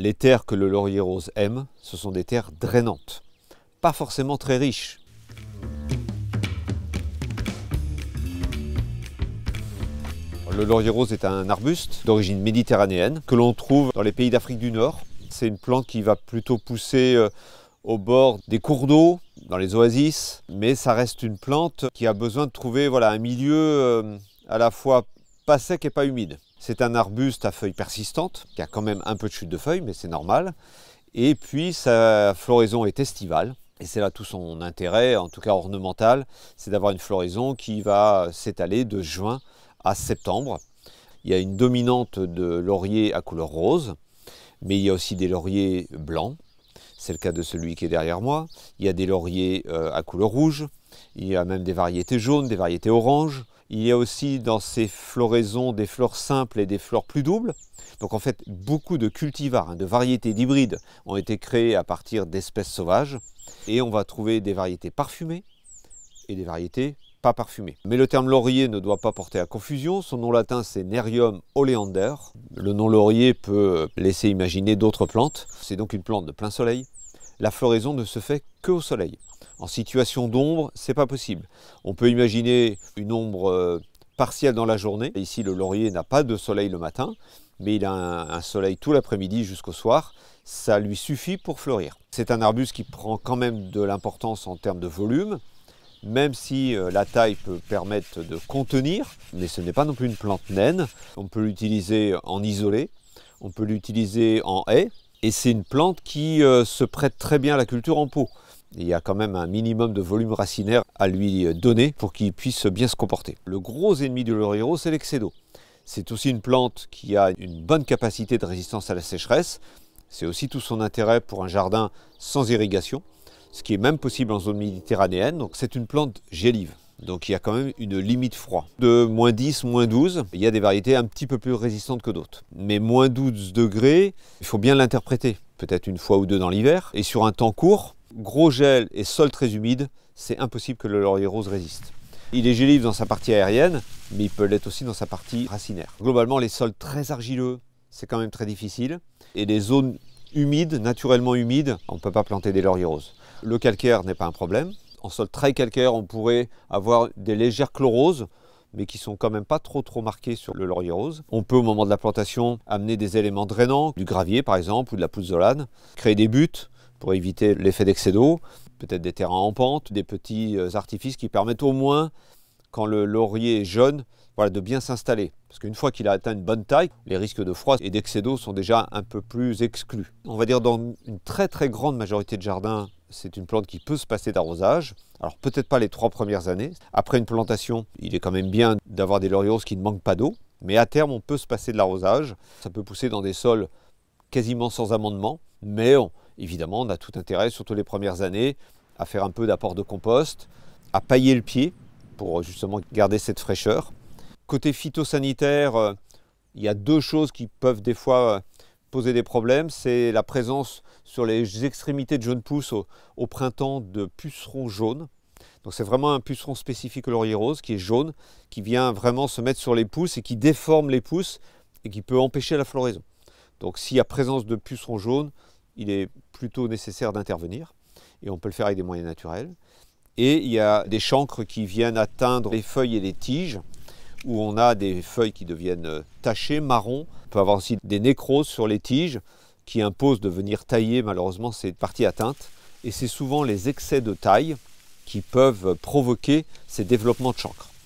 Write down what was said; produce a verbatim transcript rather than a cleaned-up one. les terres que le laurier rose aime, ce sont des terres drainantes, pas forcément très riches. Le laurier rose est un arbuste d'origine méditerranéenne que l'on trouve dans les pays d'Afrique du Nord. C'est une plante qui va plutôt pousser au bord des cours d'eau, dans les oasis, mais ça reste une plante qui a besoin de trouver voilà, un milieu à la fois pas sec et pas humide. C'est un arbuste à feuilles persistantes, qui a quand même un peu de chute de feuilles, mais c'est normal. Et puis sa floraison est estivale. Et c'est là tout son intérêt, en tout cas ornemental, c'est d'avoir une floraison qui va s'étaler de juin à septembre. Il y a une dominante de lauriers à couleur rose, mais il y a aussi des lauriers blancs, c'est le cas de celui qui est derrière moi. Il y a des lauriers à couleur rouge, il y a même des variétés jaunes, des variétés oranges. Il y a aussi dans ces floraisons des fleurs simples et des fleurs plus doubles. Donc en fait, beaucoup de cultivars, de variétés d'hybrides ont été créés à partir d'espèces sauvages. Et on va trouver des variétés parfumées et des variétés pas parfumé. Mais le terme laurier ne doit pas porter à confusion. Son nom latin, c'est Nerium oleander. Le nom laurier peut laisser imaginer d'autres plantes. C'est donc une plante de plein soleil. La floraison ne se fait qu'au soleil. En situation d'ombre, c'est pas possible. On peut imaginer une ombre partielle dans la journée. Ici, le laurier n'a pas de soleil le matin, mais il a un soleil tout l'après-midi jusqu'au soir. Ça lui suffit pour fleurir. C'est un arbuste qui prend quand même de l'importance en termes de volume, même si la taille peut permettre de contenir, mais ce n'est pas non plus une plante naine. On peut l'utiliser en isolé, on peut l'utiliser en haie, et c'est une plante qui se prête très bien à la culture en pot. Il y a quand même un minimum de volume racinaire à lui donner pour qu'il puisse bien se comporter. Le gros ennemi du laurier rose, c'est l'excès d'eau. C'est aussi une plante qui a une bonne capacité de résistance à la sécheresse. C'est aussi tout son intérêt pour un jardin sans irrigation, ce qui est même possible en zone méditerranéenne. Donc c'est une plante gélive, donc il y a quand même une limite froid de moins dix, moins douze. Il y a des variétés un petit peu plus résistantes que d'autres. Mais moins douze degrés, il faut bien l'interpréter, peut-être une fois ou deux dans l'hiver. Et sur un temps court, gros gel et sol très humide, c'est impossible que le laurier rose résiste. Il est gélive dans sa partie aérienne, mais il peut l'être aussi dans sa partie racinaire. Globalement, les sols très argileux, c'est quand même très difficile. Et les zones humides, naturellement humides, on ne peut pas planter des lauriers roses. Le calcaire n'est pas un problème. En sol très calcaire, on pourrait avoir des légères chloroses, mais qui ne sont quand même pas trop, trop marquées sur le laurier rose. On peut, au moment de la plantation, amener des éléments drainants, du gravier par exemple, ou de la pouzzolane, créer des buttes pour éviter l'effet d'excès d'eau, peut-être des terrains en pente, des petits artifices qui permettent au moins, quand le laurier est jeune, voilà, de bien s'installer. Parce qu'une fois qu'il a atteint une bonne taille, les risques de froid et d'excès d'eau sont déjà un peu plus exclus. On va dire dans une très très grande majorité de jardins, c'est une plante qui peut se passer d'arrosage. Alors peut-être pas les trois premières années. Après une plantation, il est quand même bien d'avoir des lauriers roses qui ne manquent pas d'eau. Mais à terme, on peut se passer de l'arrosage. Ça peut pousser dans des sols quasiment sans amendement. Mais on, évidemment, on a tout intérêt, surtout les premières années, à faire un peu d'apport de compost, à pailler le pied pour justement garder cette fraîcheur. Côté phytosanitaire, il y a deux choses qui peuvent des fois poser des problèmes. C'est la présence sur les extrémités de jeunes pousses au, au printemps de pucerons jaunes. Donc c'est vraiment un puceron spécifique au laurier rose qui est jaune, qui vient vraiment se mettre sur les pousses et qui déforme les pousses et qui peut empêcher la floraison. Donc s'il y a présence de pucerons jaunes, il est plutôt nécessaire d'intervenir et on peut le faire avec des moyens naturels. Et il y a des chancres qui viennent atteindre les feuilles et les tiges, où on a des feuilles qui deviennent tachées, marron. On peut avoir aussi des nécroses sur les tiges qui imposent de venir tailler malheureusement ces parties atteintes. Et c'est souvent les excès de taille qui peuvent provoquer ces développements de chancres.